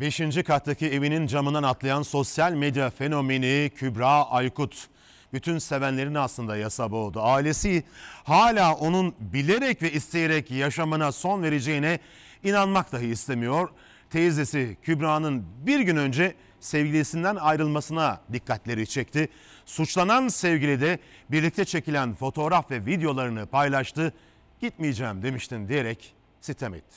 5. kattaki evinin camından atlayan sosyal medya fenomeni Kübra Aykut. Bütün sevenlerin aslında yasa boğdu. Ailesi hala onun bilerek ve isteyerek yaşamına son vereceğine inanmak dahi istemiyor. Teyzesi Kübra'nın bir gün önce sevgilisinden ayrılmasına dikkatleri çekti. Suçlanan sevgili de birlikte çekilen fotoğraf ve videolarını paylaştı. "Gitmeyeceğim demiştin" diyerek sitem etti.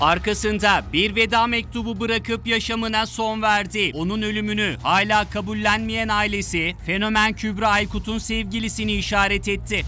Arkasında bir veda mektubu bırakıp yaşamına son verdi. Onun ölümünü hala kabullenmeyen ailesi, fenomen Kübra Aykut'un sevgilisini işaret etti.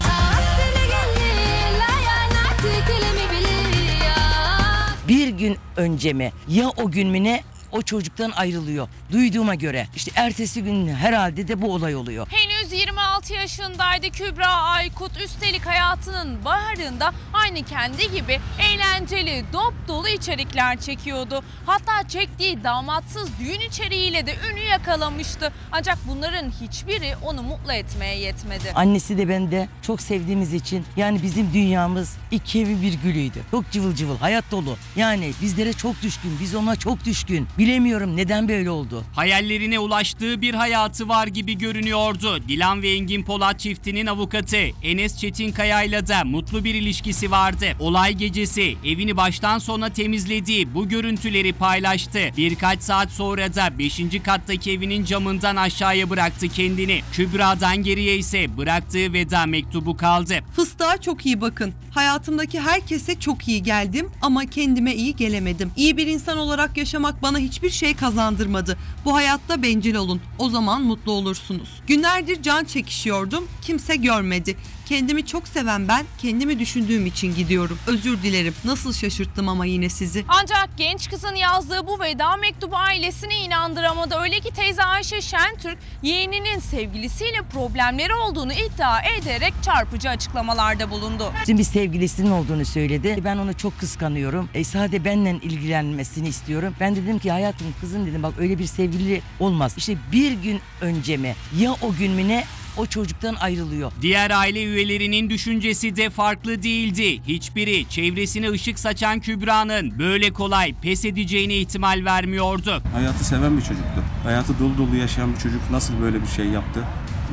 Bir gün önce mi ya o gün mü ne, o çocuktan ayrılıyor. Duyduğuma göre işte ertesi gün herhalde de bu olay oluyor. Henüz 26 yaşındaydı Kübra Aykut. Üstelik hayatının baharında aynı kendi gibi eğlenceli, dop dolu içerikler çekiyordu. Hatta çektiği damatsız düğün içeriğiyle de ünü yakalamıştı. Ancak bunların hiçbiri onu mutlu etmeye yetmedi. Annesi de ben de çok sevdiğimiz için, yani bizim dünyamız iki evi bir gülüydü. Çok cıvıl cıvıl, hayat dolu. Yani bizlere çok düşkün, biz ona çok düşkün. Bilemiyorum neden böyle oldu. Hayallerine ulaştığı bir hayatı var gibi görünüyordu. Dilan ve Engin Polat çiftinin avukatı Enes Çetinkaya'yla da mutlu bir ilişkisi vardı. Olay gecesi evini baştan sona temizlediği bu görüntüleri paylaştı. Birkaç saat sonra da 5. kattaki evinin camından aşağıya bıraktı kendini. Kübra'dan geriye ise bıraktığı veda mektubu kaldı. "Fıstığa çok iyi bakın. Hayatımdaki herkese çok iyi geldim ama kendime iyi gelemedim. İyi bir insan olarak yaşamak bana hiçbir şey kazandırmadı. Bu hayatta bencil olun. O zaman mutlu olursunuz. Günlerdir can çekişiyordum. Kimse görmedi. Kendimi çok seven ben, kendimi düşündüğüm için gidiyorum. Özür dilerim. Nasıl şaşırttım ama yine sizi." Ancak genç kızın yazdığı bu veda mektubu ailesini inandıramadı. Öyle ki teyze Ayşe Şentürk, yeğeninin sevgilisiyle problemleri olduğunu iddia ederek çarpıcı açıklamalarda bulundu. "Şimdi bir sevgilisinin olduğunu söyledi. Ben onu çok kıskanıyorum. Sadece benimle ilgilenmesini istiyorum. Ben dedim ki hayatım, kızım dedim, bak öyle bir sevgili olmaz. İşte bir gün önce mi ya o gün mü ne, o çocuktan ayrılıyor." Diğer aile üyelerinin düşüncesi de farklı değildi. Hiçbiri çevresine ışık saçan Kübra'nın böyle kolay pes edeceğine ihtimal vermiyordu. Hayatı seven bir çocuktu. Hayatı dolu dolu yaşayan bir çocuk nasıl böyle bir şey yaptı?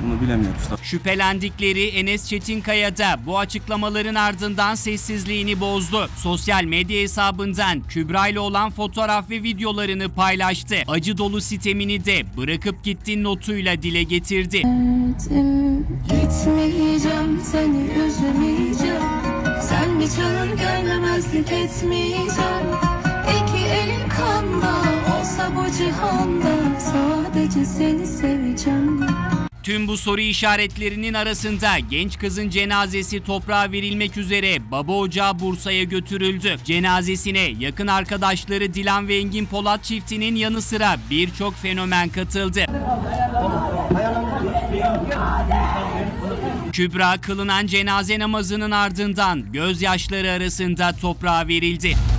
Bunu bilemiyoruz. Şüphelendikleri Enes Çetinkaya da bu açıklamaların ardından sessizliğini bozdu. Sosyal medya hesabından Kübra ile olan fotoğraf ve videolarını paylaştı. Acı dolu sitemini de "bırakıp gittin" notuyla dile getirdi. "Gitmeyeceğim, seni üzmeyeceğim. Sen bir çalır gelmemezlik etmeyeceğim. İki elim kanda olsa bu cihanda sadece seni seveceğim." Tüm bu soru işaretlerinin arasında genç kızın cenazesi toprağa verilmek üzere baba ocağı Bursa'ya götürüldü. Cenazesine yakın arkadaşları Dilan ve Engin Polat çiftinin yanı sıra birçok fenomen katıldı. Kübra kılınan cenaze namazının ardından gözyaşları arasında toprağa verildi.